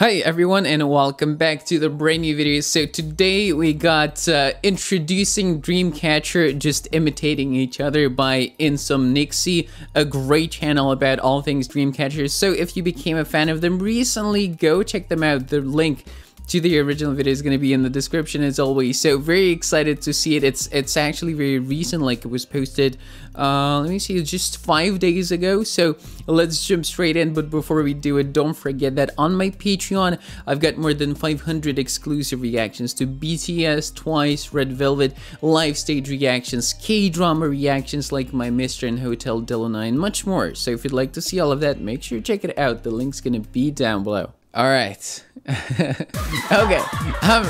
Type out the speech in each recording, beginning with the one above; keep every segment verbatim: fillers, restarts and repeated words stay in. Hi everyone and welcome back to the brand new video. So today we got uh, Introducing Dreamcatcher Just Imitating Each Other by InsomNixie, a great channel about all things Dreamcatcher. So if you became a fan of them recently, go check them out. The link to the original video is going to be in the description as always. So very excited to see it. It's it's actually very recent, like it was posted, uh, let me see, just five days ago. So let's jump straight in. But before we do it, don't forget that on my Patreon, I've got more than five hundred exclusive reactions to B T S, Twice, Red Velvet, live stage reactions, K-drama reactions like My Mister and Hotel Delana, and much more. So if you'd like to see all of that, make sure you check it out. The link's going to be down below. All right. Okay, I'm,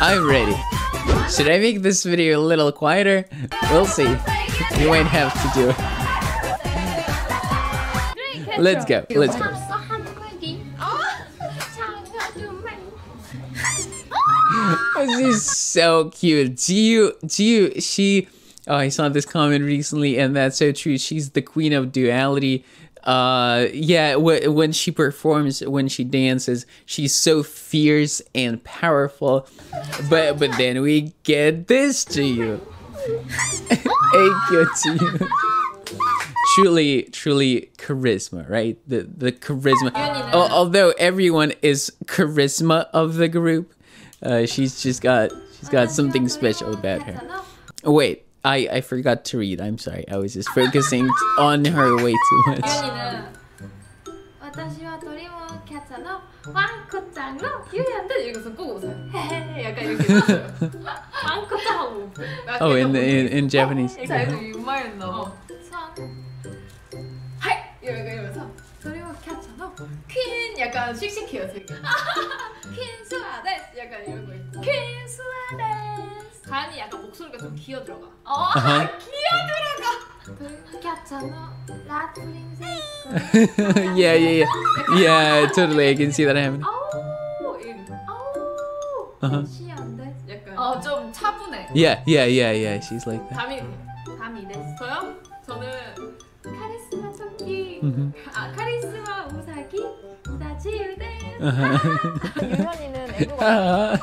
I'm ready. Should I make this video a little quieter? We'll see. You might have to do it. Let's go, let's go. This is so cute. Do you, do you, she, oh, I saw this comment recently and that's so true. She's the queen of duality. Uh, yeah, w when she performs, when she dances, she's so fierce and powerful. But but then we get this to you. Thank you to you. Truly, truly charisma, right? The the charisma. Al although everyone is charisma of the group, uh, she's just got she's got something special about her. Oh, wait. I, I forgot to read, I'm sorry. I was just focusing on her way too much. Oh, in, the, in in Japanese. 다현이 약간 목소리가 좀 기어 들어가. 어, uh-huh. 기어 들어가. Yeah, yeah, yeah. Yeah, totally. I can see that happening. Uh-huh. 어, 좀 차분해. Yeah, yeah, yeah, yeah. She's like that. 감이 감이 됐어요? 저는 카리스마 토끼. 아, 카리스마 우사기. 나 지우대. 유현이는 애교가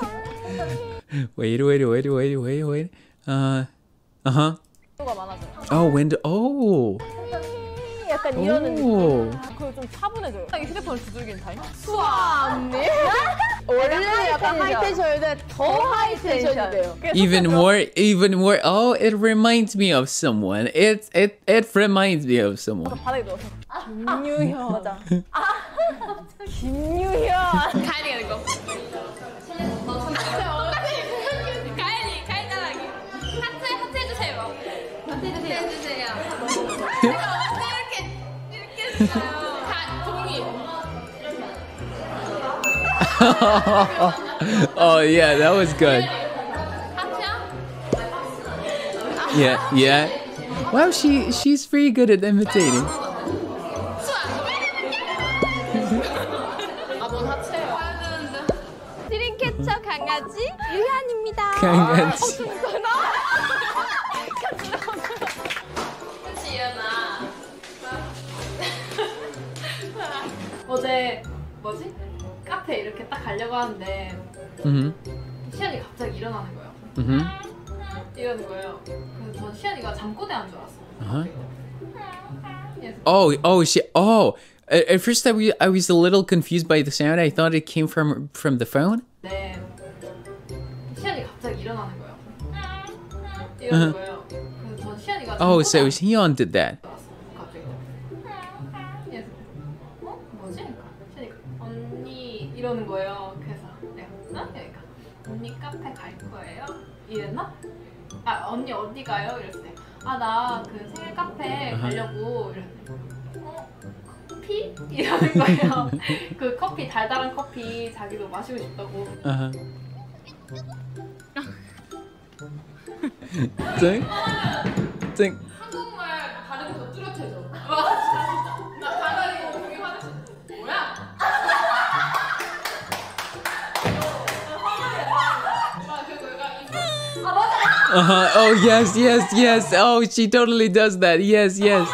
Wait, wait, wait, wait, wait, wait. Uh, uh huh. Oh, when do, oh. Oh. Even more, even more. Oh, it reminds me of someone. It, it, it reminds me of someone. Oh yeah, that was good. Yeah, yeah. Wow, she she's pretty good at imitating. 드림캐쳐 강아지 유현입니다. 강아지. 어제 뭐지? 카페 이렇게 딱 가려고 하는데 mm-hmm. 시안이 갑자기 일어나는 거예요. Mm-hmm. 이러는 거예요. 그래서 전 시안이가 잠꼬대 한 줄 알았어. Uh-huh. Oh, oh, she, oh. At first, I, I was a little confused by the sound. I thought it came from from the phone. 네, 시안이 갑자기 일어나는 거예요. 이러는 uh-huh. 거예요. 그래서 전 시안이가 잠꼬대. Oh, so Hyun did that. 이러는 거예요. 그래서 내가 어? 그러니까 언니 카페 갈 거예요? 이랬나? 아 언니 어디 가요? 이랬어요. 아 나 그 생일 카페 가려고 이랬어요. 어? 커피? 이러는 거예요. 그 커피 달달한 커피 자기도 마시고 싶다고. 아하. 땡? 땡? 한국말 발음이 더 뚜렷해져. Uh-huh. Oh yes, yes, yes. Oh, she totally does that. Yes, yes.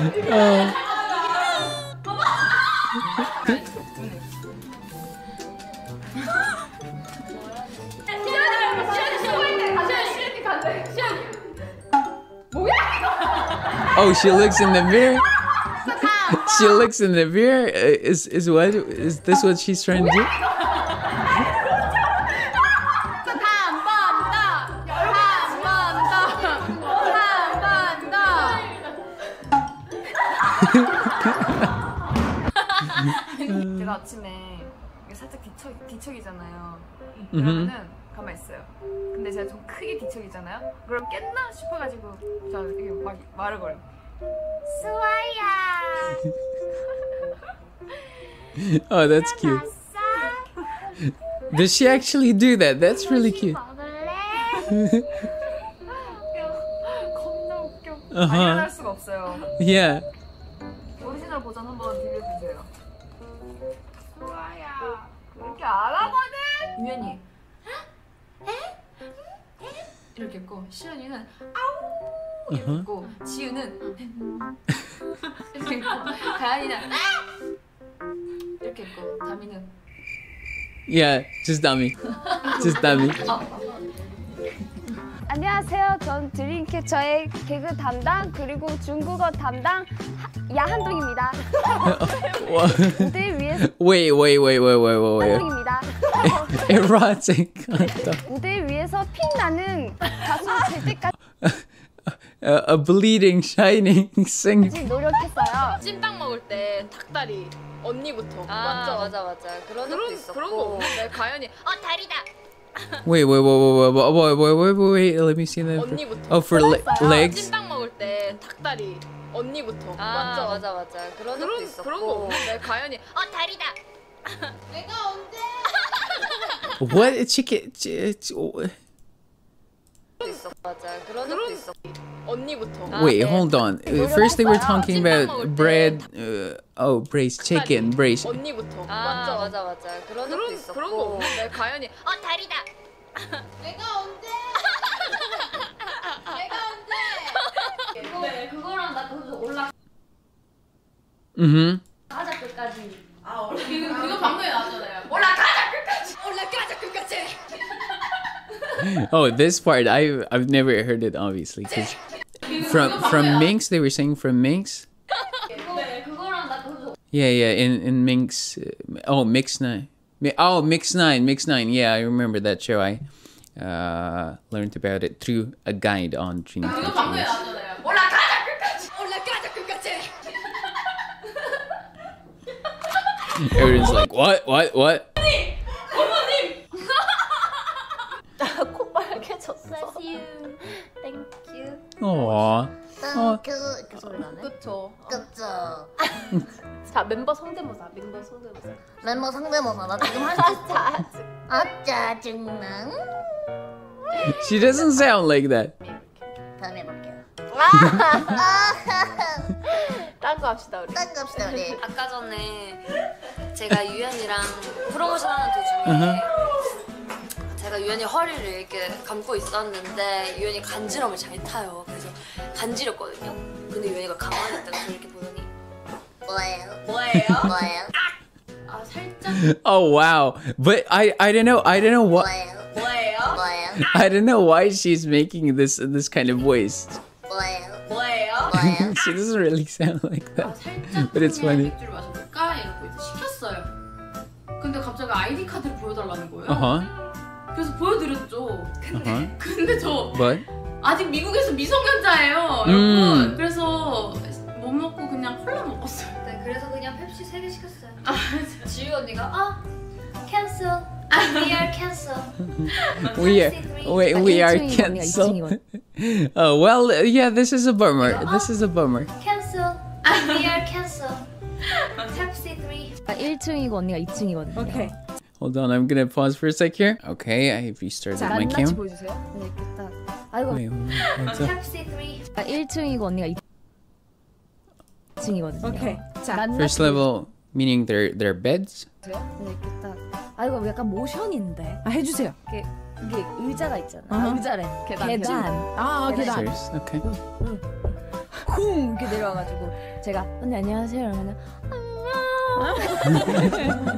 어. Oh, she looks in the mirror. She looks in the mirror. Is is what is this what she's trying to do? 제가 아침에 살짝 뒤척 뒤척이잖아요. 그러면은 가만 있어요. 근데 제가 좀 크게 뒤척이잖아요. 그럼 깼나 싶어가지고 저 이게 막 말을 걸어. 수아야. Oh, that's cute. Does she actually do that? That's really cute. Uh-huh. Yeah. 오리지널 버전 한번 들려주세요. 수아야. 그렇게 안 하거든. 유연이. 이렇게 했고 시연이는 아우 이렇게 했고 지우는 이렇게 했고 가연이는 이렇게 했고 다미는 Yeah, just dummy. Just dummy. 안녕하세요. 전 드림캐쳐의 개그 담당 그리고 중국어 담당 야한동입니다. 무대 위에서 Wait, wait, wait, wait, wait, wait. 한동입니다. Erotic 무대 위에서 핀 나는 가수 될 때까지 A bleeding, shining singer 노력했어요. 찐빵 먹을 때 닭다리 언니부터 맞아 맞아 맞아 그런 것도 있었고 그런 거 없는데 가연이 어 다리다 Wait, wait, wait, wait, wait, wait, wait, wait, wait, let me see that. For, oh, for le legs? 찐빵 먹을 때 닭다리 언니부터 맞아 맞아 맞아 그런 것도 있었고 그런 거 없는데 가연이 어 다리다 내가 언제 What? 치킨... Wait, hold on. First they were talking about bread... Uh, oh, braised chicken, braised... Mm-hmm. Oh, this part I've I've never heard it obviously. From from Minx, they were saying from Minx. Yeah, yeah, in in Minx. Oh, Mix Nine. Oh, Mix Nine, Mix Nine. Yeah, I remember that show. I uh, learned about it through a guide on Dreamcatcher. Everyone's like, what, what, what? Bless you. Thank you. Aww. Thank you. 그 소리 나네. 그쵸. 그쵸. 자, 멤버 성대모사. 멤버 성대모사. 멤버 성대모사. 나 지금 할 수 있어. 아, 짜증나. She doesn't sound like that. 다음 해볼게요. 딴 거 합시다 우리. 딴 거 합시다 우리. 아까 전에 제가 유연이랑 프로모션 하는 도중에 제가 유연이 허리를 이렇게 감고 있었는데 유연이 간지럼을 잘 타요. 그래서 간지럽거든요. 근데 유연이가 가만히 있다가 저 이렇게 보더니 뭐예요? 뭐예요? 뭐예요? 아 살짝. Oh wow. But I I don't know. I don't know what. 뭐예요? 뭐예요? I don't know why she's making this this kind of voice. 뭐예요? 뭐예요? 뭐예요? She doesn't really sound like that. 아 살짝. But it's funny. 맥주를 마셔볼까? 이러고 이제 시켰어요. 근데 갑자기 아이디 카드를 보여달라는 거예요. Uh-huh. 그래서 보여드렸죠. 근데 uh-huh. 근데 저 What? 아직 미국에서 미성년자예요, 음. 여러분. 그래서 못 먹고 그냥 콜라 먹었어요. 네, 그래서 그냥 펩시 세 개 시켰어요. 아, 지유 언니가 아 cancel, we are cancel. we are we we are cancel. Oh well, yeah, this is a bummer. This is a bummer. Cancel, we are cancel. 펩시 three. 아, 일층이고 언니가 이층이거든요. Okay. Hold on, I'm gonna pause for a sec here. Okay, I restarted my cam. Okay. First level, meaning their their beds. 아 이거 약간 모션인데. 아 해주세요. 이게 이게 의자가 있잖아. 의자래. 계단. 아 계단. Okay. 쿵 이렇게 내려와가지고 제가 언니 안녕하세요 이러면은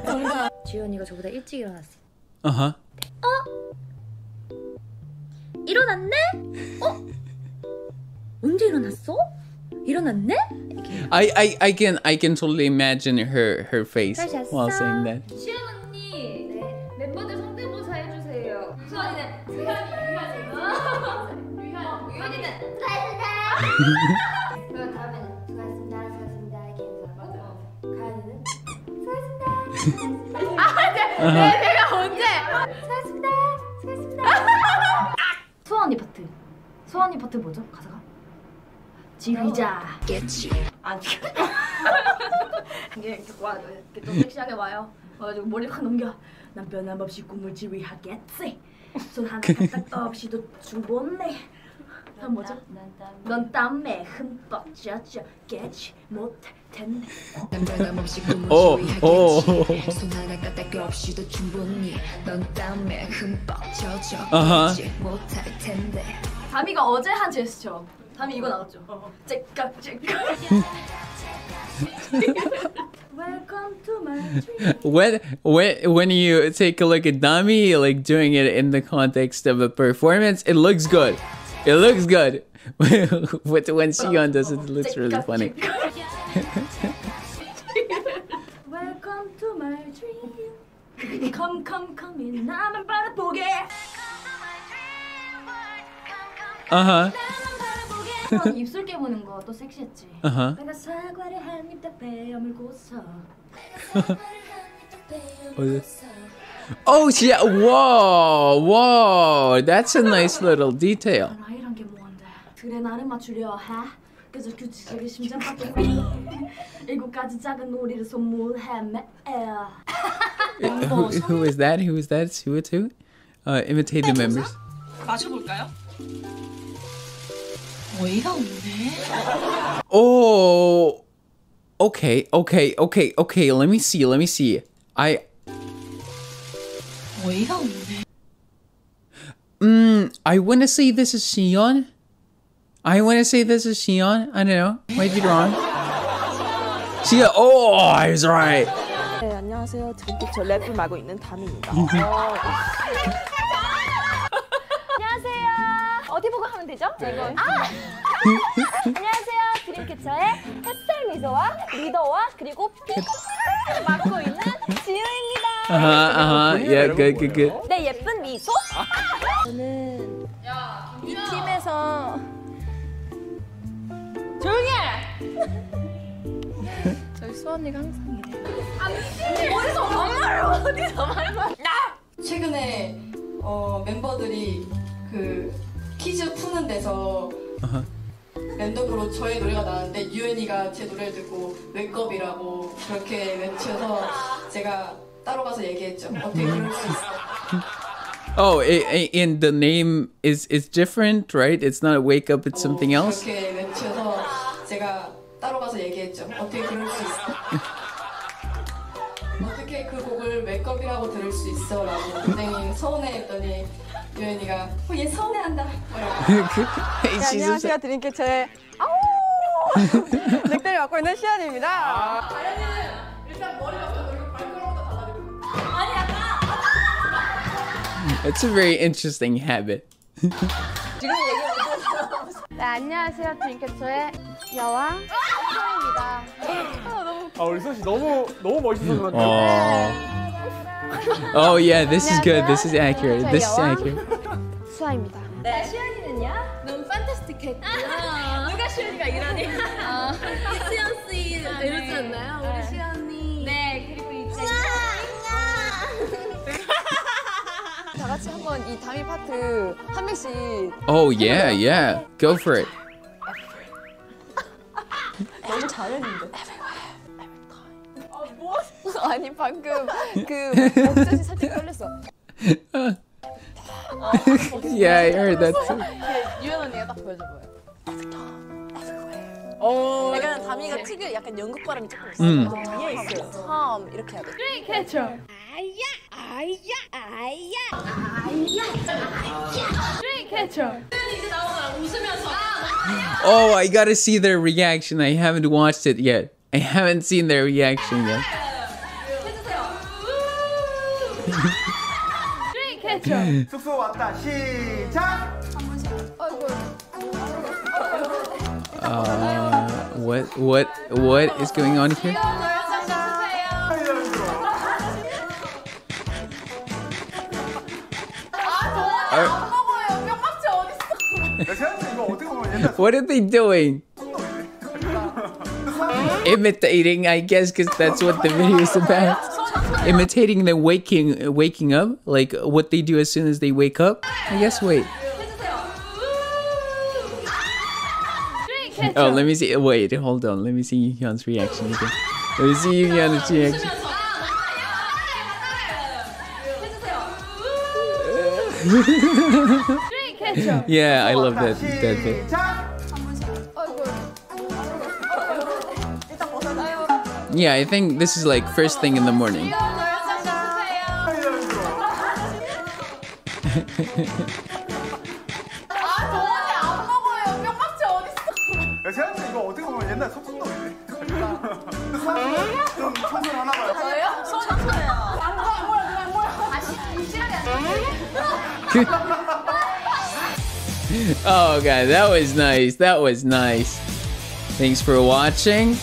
안녕. 지연이가 저보다 일찍 일어났어. 아하. Uh-huh. 어? 일어났네? 어? 언제 일어났어? 일어났네? 이렇게. I I I can I can totally imagine her her face while saying that. 지연 언니 네. 멤버들 성대모사 해주세요. 지연이는 유연이는 유연이는 잘했다. 그럼 다음에는 수고하셨습니다 수고하셨습니다 이렇게 인사하고 가연이는 수고하셨습니다 아 네! 내가 언제! 수고하셨습니다 수고하셨습니다 수아 언니 파트 수아 언니 파트 뭐죠? 가사가? 지휘자 깨치 안 지켜 이게 와 이렇게 좀 섹시하게 와요 와가지고 머리카락 넘겨 난 변함없이 꿈을 지휘하겠지 손 하나 까딱도 없이도 죽었네 난 뭐죠? 넌 땀에 흠뻑 젖어 깨지 못했네 난 변함없이 꿈을 지휘하겠지 손 하나 까딱 없이도 충분히 넌 땀에 흠뻑 젖어 깨지 못했네 다미가 어제 한 제스처 다미 이거 나왔죠? 째깍 째깍 Welcome to my dream. When, when, when you take a look at Dami like doing it in the context of a performance, it looks good. It looks good, but when Sion does it, it looks really funny. Welcome to my dream. Come, come, come in. I'm about to forget. Uh huh. 입술 깨무는 거 또 섹시했지. Uh huh. 내가 사과를 한 입 다 빼어물고서. Oh yeah! Whoa, whoa! That's a nice little detail. who, who is that? Who is that? Who is who? Uh, imitate the members. Oh. Okay. Okay. Okay. Okay. Let me see. Let me see. I. Mm, I want to say this is Sion. I want to say this is Sion. I don't know. Might be wrong. Sion. Oh, I was right. 네, 안녕하세요. 드림캐쳐 랩을 맡고 있는 다미입니다. 안녕하세요. 어디 보고 하면 되죠? 이거. 아! 안녕하세요. 드림캐쳐의 햇살 미소와 리더와 그리고 피를 맡고 있는 지은입니다. 아하, 아하, 예, 그, 그, 그. 내 예쁜 미소? 저는 이 팀에서 조용히 해! 저희 수원이가 항상 이래. 아니, 어디서 말로 어디서 말로 최근에 어, 멤버들이 그 퀴즈 푸는 데서 아하. 랜덤으로 저의 노래가 나왔는데 유엔이가 제 노래를 듣고 웨이크업이라고 그렇게 외쳐서 제가 따로 가서 얘기했죠. 어떻게 그럴 수 있어? Oh, it, it, and the name is is different, right? It's not a wake up, it's something else. 그렇게 외쳐서 제가 따로 가서 얘기했죠. 어떻게 그럴 수 있어? 어떻게 그 곡을 웨이크업이라고 들을 수 있어라고 굉장히 서운해했더니 유엔이가 어, 얘 서운해한다. 안녕하세요, 드림캐쳐의 아우 넥타이를 맡고 있는 시안입니다. 다현이는 일단 머리부터 돌리고 발걸음부터 달라지고. 아니 아까. That's a very interesting habit. 지금 얘기하고 있어. 네, 안녕하세요, 드림캐쳐의 여왕 시안입니다. 아 너무. 아 우리 소시 너무 너무 멋있어서 그런데. Oh yeah, this is good. This is accurate. This is accurate. 수아입니다. 네, 시연이는요? 너무 판타스틱했고 누가 시연이가 이러니? 시연 씨 이러지 않나요? 우리 시연이. 네, 그리고 이제 다 같이 한번 이 다미 파트 한 명씩. Oh yeah, yeah. Go for it. 너무 잘했는데. 아니 방금 그 목젖이 살짝 떨렸어. Yeah, I heard that too. 유연 언니가 딱 보여줘봐요. 오, 약간 다미가 특유의 약간 영국 발음이 조금 있어요. 이해 있어요. 참 이렇게 해야 돼. Dreamcatcher. Dreamcatcher. Oh, I gotta see their reaction. I haven't watched it yet. I haven't seen their reaction yet. Dreamcatcher. Uh, what, what, what is going on here? Are... What are they doing? Imitating, I guess, because that's what the video is about. Imitating the waking, waking up, like what they do as soon as they wake up. I guess. Wait. Oh, let me see. Wait, hold on. Let me see Yuhyun's reaction again. Let me see Yuhyun's reaction. Yeah, I love that, that bit. Yeah, I think this is like first thing in the morning. Oh god, that was nice. That was nice. Thanks for watching.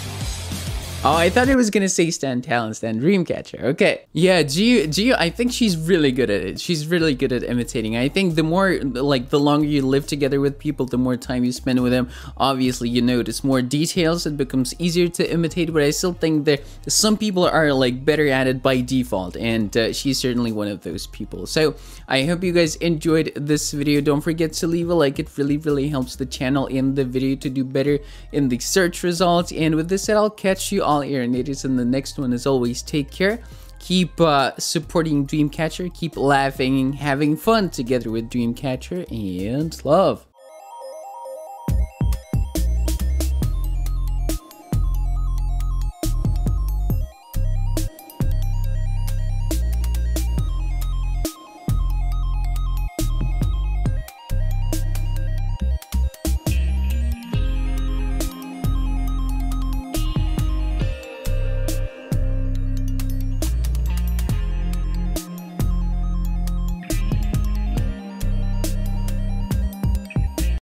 Oh, I thought it was gonna say Stan Talent, Stan Dreamcatcher. Okay. Yeah, Gio, Gio, I think she's really good at it. She's really good at imitating. I think the more, like, the longer you live together with people, the more time you spend with them, obviously you notice more details. It becomes easier to imitate, but I still think that some people are, like, better at it by default, and uh, she's certainly one of those people. So, I hope you guys enjoyed this video. Don't forget to leave a like. It really, really helps the channel and the video to do better in the search results. And with this said, I'll catch you all aeronators in the next one. As always, take care, keep uh, supporting Dreamcatcher, keep laughing, having fun together with Dreamcatcher, and love.